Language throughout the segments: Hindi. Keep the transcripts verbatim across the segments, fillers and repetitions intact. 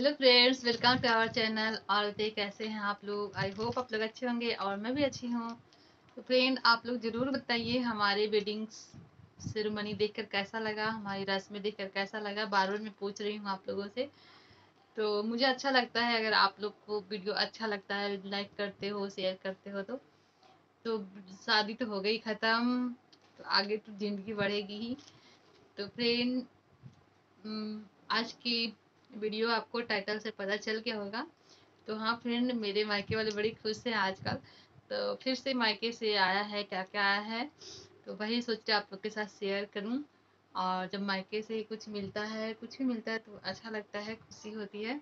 Hello friends, welcome to our channel. और दे कैसे हैं आप लोग? आई होप आप लोग अच्छे होंगे और मैं भी अच्छी हूँ। तो फ्रेंड, आप लोग ज़रूर बताइए हमारे वेडिंग सेरेमनी देखकर कैसा लगा, हमारी रस्में देखकर कैसा लगा। बार बार मैं पूछ रही हूँ आप लोगों से, तो मुझे अच्छा लगता है अगर आप लोग को वीडियो अच्छा लगता है, लाइक करते हो, शेयर करते हो। तो तो शादी तो हो गई ख़त्म, तो आगे तो ज़िंदगी बढ़ेगी ही। तो फ्रेंड, आज की वीडियो आपको टाइटल से पता चल गया होगा। तो हाँ फ्रेंड, मेरे मायके वाले बड़ी खुश हैं आजकल, तो फिर से मायके से आया है, क्या क्या आया है तो वही सोचा आप लोग के साथ शेयर करूं। और जब मायके से कुछ मिलता है, कुछ भी मिलता है तो अच्छा लगता है, खुशी होती है,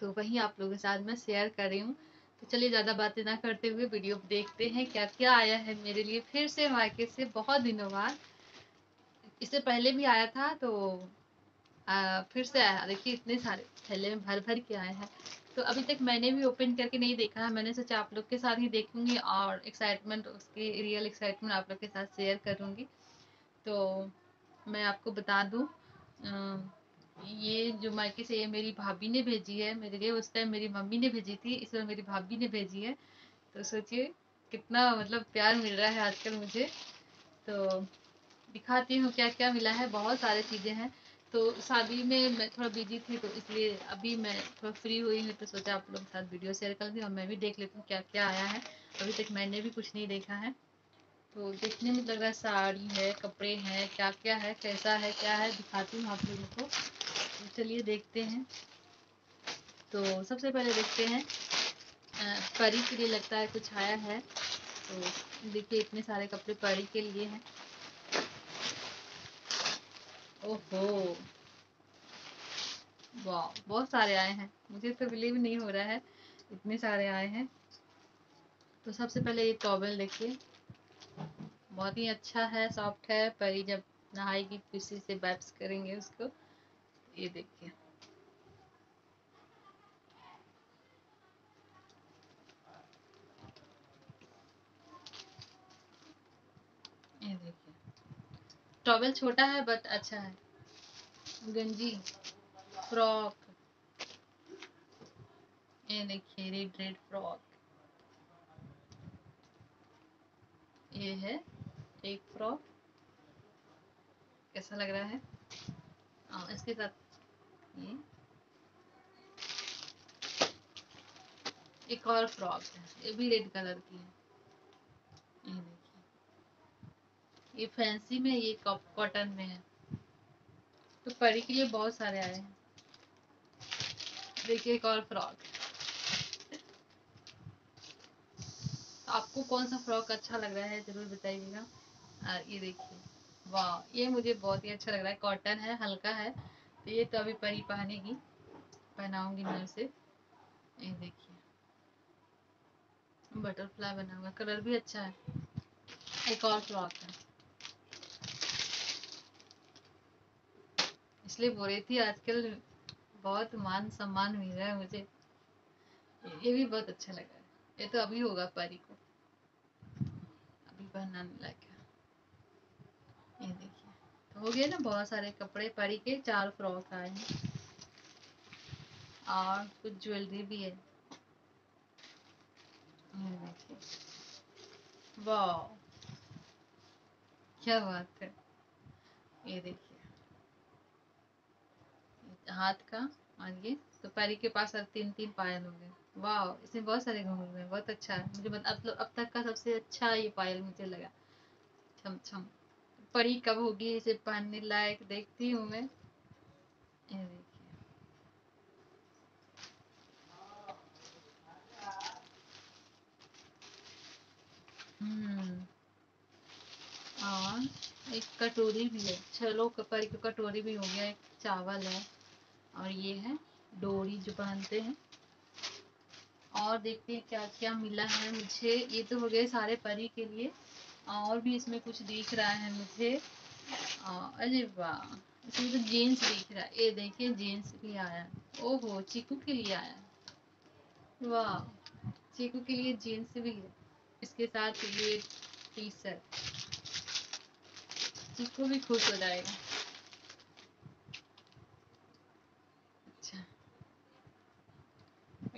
तो वही आप लोगों के साथ मैं शेयर कर रही हूँ। तो चलिए ज़्यादा बातें ना करते हुए वीडियो देखते हैं क्या क्या आया है मेरे लिए फिर से मायके से, बहुत दिनों बाद। इससे पहले भी आया था तो आ, फिर से आया। देखिए इतने सारे थैले में भर भर के आए हैं, तो अभी तक मैंने भी ओपन करके नहीं देखा है। मैंने सोचा आप लोग के साथ ही देखूंगी और एक्साइटमेंट, उसकी रियल एक्साइटमेंट आप लोग के साथ शेयर करूंगी। तो मैं आपको बता दूं, ये जो मायके से ये मेरी भाभी ने भेजी है मेरे लिए। उस टाइम मेरी मम्मी ने भेजी थी, इस बार मेरी भाभी ने भेजी है। तो सोचिए कितना मतलब प्यार मिल रहा है आजकल मुझे। तो दिखाती हूँ क्या क्या मिला है, बहुत सारी चीज़ें हैं। तो शादी में मैं थोड़ा बिजी थी, तो इसलिए अभी मैं थोड़ा फ्री हुई हूँ, तो सोचा आप लोगों के साथ वीडियो शेयर कर दूँ और मैं भी देख लेती हूँ क्या क्या आया है। अभी तक मैंने भी कुछ नहीं देखा है, तो देखने में लग रहा है साड़ी है, कपड़े हैं, क्या क्या है, कैसा है, क्या है, दिखाती हूँ आप लोगों को। तो चलिए देखते हैं। तो सबसे पहले देखते हैं परी के लिए लगता है कुछ आया है। तो देखिए इतने सारे कपड़े परी के लिए हैं। ओहो वाह, बहुत सारे आए हैं, मुझे तो बिलीव नहीं हो रहा है इतने सारे आए हैं। तो सबसे पहले ये टॉवेल देखिए, बहुत ही अच्छा है, सॉफ्ट है, परी जब नहाएगी किसी से वाइप्स करेंगे उसको। ये देखिए ये देखिए टॉवेल छोटा है बट अच्छा है। गंजी, फ्रॉक, ये देखिए रेड रेड फ्रॉक, ये है एक फ्रॉक, कैसा लग रहा है। और इसके साथ ये एक और फ्रॉक है, ये भी रेड कलर की है। ये ये फैंसी में, ये कॉटन में है। तो परी के लिए बहुत सारे आए हैं। देखिए एक और फ्रॉक। आपको कौन सा फ्रॉक अच्छा लग रहा है जरूर बताइएगा। और ये देखिए, वाह, ये मुझे बहुत ही अच्छा लग रहा है, कॉटन है, हल्का है। तो ये तो अभी परी पहनेगी, पहनाऊंगी मैं उसे। ये देखिए बटरफ्लाई बना हुआ, कलर भी अच्छा है। एक और फ्रॉक है, इसलिए बोल रही थी आजकल बहुत मान सम्मान मिल रहा है मुझे। ये भी बहुत अच्छा लगा, ये तो अभी होगा परी को, अभी पहनाने लायक है। ये देखिए, तो हो गए ना बहुत सारे कपड़े परी के, चार फ्रॉक आए हैं और कुछ ज्वेलरी भी है। वाह क्या बात है। ये देखिए हाथ का, और ये तो पैरी के पास अब तीन तीन पायल हो गए। वाह, इसमें बहुत सारे घूंघट हैं, बहुत अच्छा है। मुझे मतलब अब तक का सबसे अच्छा ये पायल मुझे लगा। छम छम, परी कब होगी इसे पहनने लायक, देखती हूँ मैं। ये देखिए, और एक कटोरी भी है। चलो परी की कटोरी भी हो गया, एक चावल है, और ये है डोरी जो पहनते हैं। और देखते हैं क्या क्या मिला है मुझे। ये तो हो गए सारे परी के लिए, और भी इसमें कुछ दिख रहा है मुझे। अरे वाह, इसमें तो जीन्स दिख रहा है। ये देखिए जीन्स भी आया। ओहो, चीकू के लिए आया, वाह, चीकू के लिए जीन्स भी है। इसके साथ ये टी शर्ट, चीकू भी खुश हो जाएगा।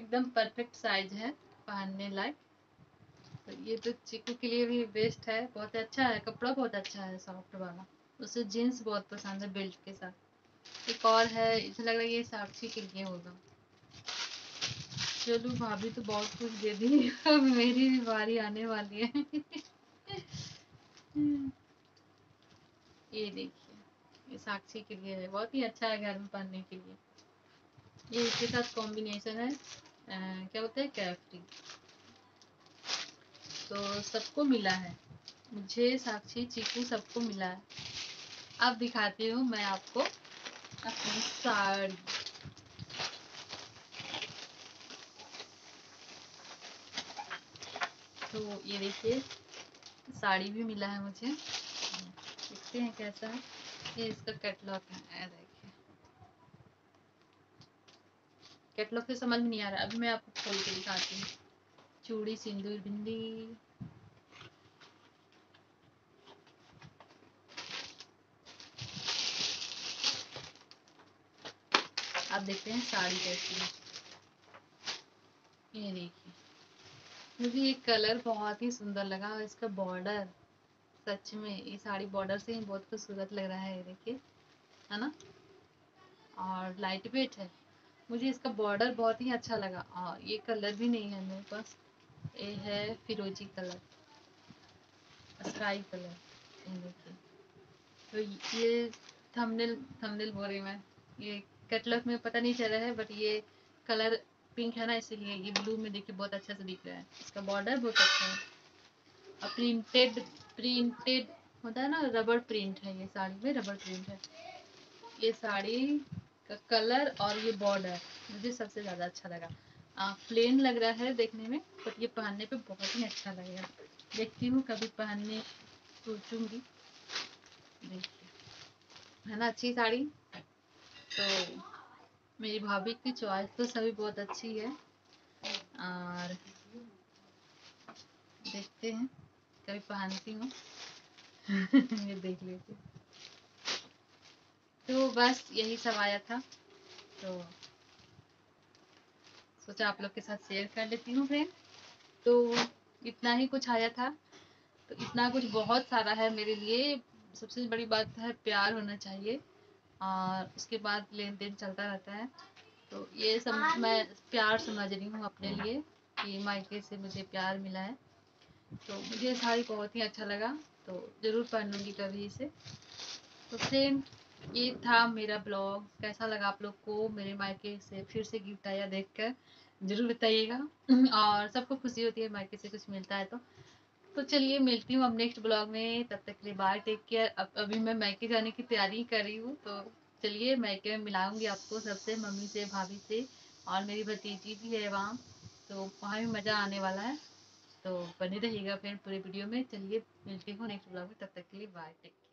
एकदम परफेक्ट साइज है पहनने लायक। तो ये तो चिकू के लिए भी बेस्ट है, बहुत अच्छा है कपड़ा, बहुत अच्छा है सॉफ्ट वाला। उसे जीन्स बहुत पसंद है बेल्ट के साथ। एक और है, इसे लग रहा है ये साक्षी के लिए होगा। चलो भाभी तो बहुत कुछ दे दी, अब मेरी भी बारी आने वाली है। ये देखिए, ये साक्षी के लिए है, बहुत ही अच्छा है घर में पहनने के लिए। ये इसके साथ कॉम्बिनेशन है, आ, क्या होता है कैफ्री। तो सबको मिला है, मुझे साक्षी चीकू सबको मिला है। अब दिखाती हूँ मैं आपको अपनी साड़ी। तो ये देखिए साड़ी भी मिला है मुझे, देखते हैं कैसा है। ये इसका कैटलॉग है, देखिए कैटलॉग से समझ में नहीं आ रहा, अभी मैं आपको खोल के दिखाती हूँ। चूड़ी, सिंदूर, बिंदी, आप देखते हैं साड़ी कैसी है। ये देखिए, मुझे ये कलर बहुत ही सुंदर लगा और इसका बॉर्डर सच में ये साड़ी बॉर्डर से ही बहुत खूबसूरत लग रहा है। ये देखिए, है ना, और लाइट वेट है। मुझे इसका बॉर्डर बहुत ही अच्छा लगा। और ये कलर भी नहीं है मेरे पास, ये है फिरोजी कलर, स्काई कलर। ये देखिए, तो ये थंबनेल थंबनेल बोल रही मैं, ये कैटलॉग में पता नहीं चल रहा है, बट ये कलर पिंक है ना, इसीलिए ये ब्लू में देखिए बहुत अच्छा से दिख रहा है। इसका बॉर्डर बहुत अच्छा है और प्रिंटेड प्रिंटेड होता है ना, रबर प्रिंट है ये साड़ी में, रबर प्रिंट है। ये साड़ी का कलर और ये बॉर्डर मुझे सबसे ज़्यादा अच्छा लगा। आ, प्लेन लग रहा है देखने में, बट ये पहनने पे बहुत ही अच्छा लगेगा। देखती हूँ कभी पहनने सोचूंगी। देखिए है ना अच्छी साड़ी। तो मेरी भाभी की चॉइस तो सभी बहुत अच्छी है, और देखते हैं कभी पहनती हूँ। ये देख लेते। तो बस यही सब आया था, तो सोचा आप लोग के साथ शेयर कर लेती हूँ फ्रेंड। तो इतना ही कुछ आया था, तो इतना कुछ बहुत सारा है मेरे लिए। सबसे बड़ी बात है प्यार होना चाहिए, और उसके बाद लेन देन चलता रहता है। तो ये सब मैं प्यार समझ रही हूँ अपने लिए, कि मायके से मुझे प्यार मिला है। तो मुझे साड़ी बहुत ही अच्छा लगा, तो ज़रूर पहनूंगी कभी इसे। तो फ्रेंड ये था मेरा ब्लॉग, कैसा लगा आप लोग को मेरे मायके से फिर से गिफ्ट आया देखकर ज़रूर बताइएगा। और सबको खुशी होती है मायके से कुछ मिलता है। तो तो चलिए मिलती हूँ अब नेक्स्ट ब्लॉग में, तब तक के लिए बाय, टेक केयर। अब अभी मैं मायके जाने की तैयारी कर रही हूँ, तो चलिए मायके में मिलाऊंगी आपको सबसे, मम्मी से, भाभी से, और मेरी भतीजी भी है वहाँ, तो वहाँ भी मज़ा आने वाला है। तो बने रहिएगा फ्रेंड पूरे वीडियो में। चलिए मिलती हूँ नेक्स्ट ब्लॉग में, तब तक के लिए बाय, टेक केयर।